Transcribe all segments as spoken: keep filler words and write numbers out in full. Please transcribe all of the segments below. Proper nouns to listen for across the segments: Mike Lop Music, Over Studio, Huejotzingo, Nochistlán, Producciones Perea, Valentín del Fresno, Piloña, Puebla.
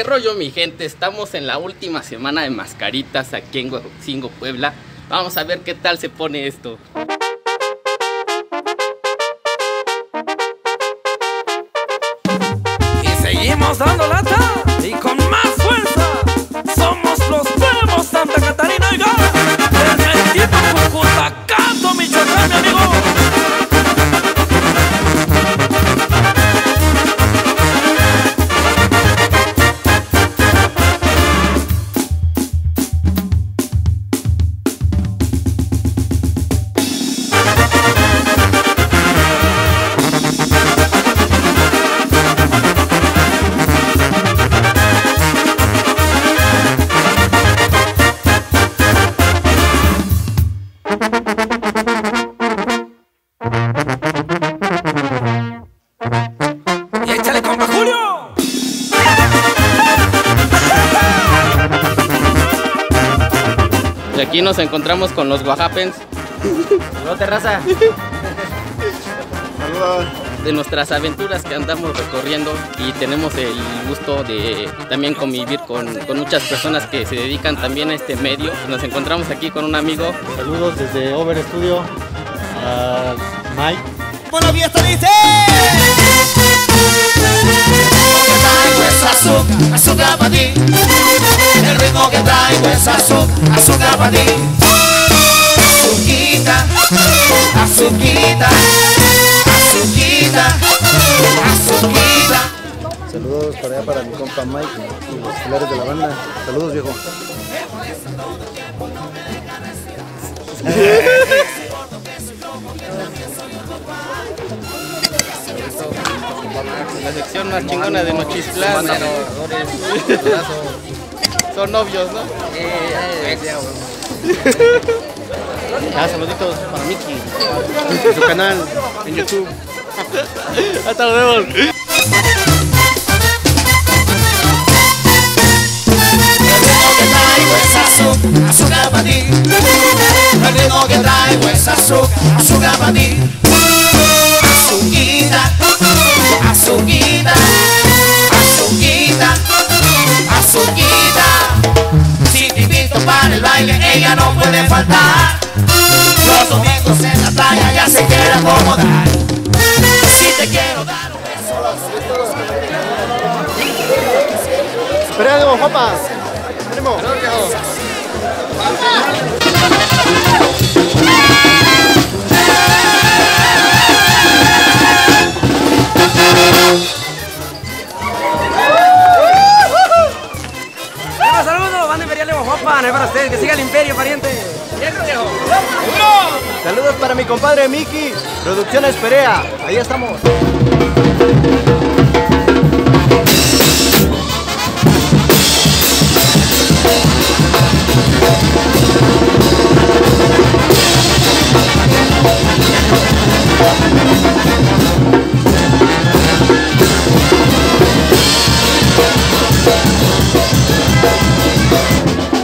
¿Qué rollo, mi gente? Estamos en la última semana de mascaritas aquí en Huejotzingo, Puebla. Vamos a ver qué tal se pone esto. Y seguimos dando lata y con más fuerza. Somos los Pueblos Santa Catarina, oiga. Desde el tiempo Cucuta, canto Michoacán, mi amigo. Aquí nos encontramos con los Oaxapens. Saludos, terraza. Saludos. De nuestras aventuras que andamos recorriendo, y tenemos el gusto de también convivir con, con muchas personas que se dedican también a este medio. Nos encontramos aquí con un amigo. Saludos desde Over Studio a Mike. Buenos días, te dice. Azúcar, azúcar para ti. El ritmo que traigo es azúcar, azúcar para ti. Azuquita, azuquita, azuquita, azuquita. Saludos para allá para mi compa Mike y los pilares de la banda. Saludos, viejo. La sección más chingona de Nochistlán, pero son novios, ¿no? Eh, ah, saluditos para Miki, en su canal, en YouTube. Hasta luego. Azúcar para ti. El ritmo que traigo es azúcar, azúcar para ti. Azuquita, azuquita, azuquita, azuquita. Si te invito para el baile, ella no puede faltar. Los domingos en la playa ya se quiere acomodar. Si te quiero dar un beso. Perea de Oaxaca, primo. Saludos, van de Perea de Oaxaca, no es para ustedes, que siga el imperio, pariente. Saludos para mi compadre Miki, Producciones Perea, ahí estamos.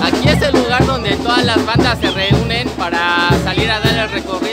Aquí es el lugar donde todas las bandas se reúnen para salir a dar el recorrido.